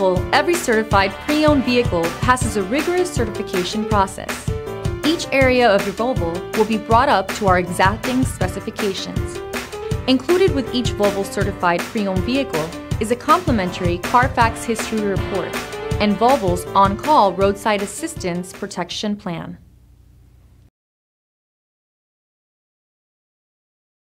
Volvo, every certified pre-owned vehicle passes a rigorous certification process. Each area of your Volvo will be brought up to our exacting specifications. Included with each Volvo certified pre-owned vehicle is a complimentary CARFAX history report and Volvo's On Call roadside assistance protection plan.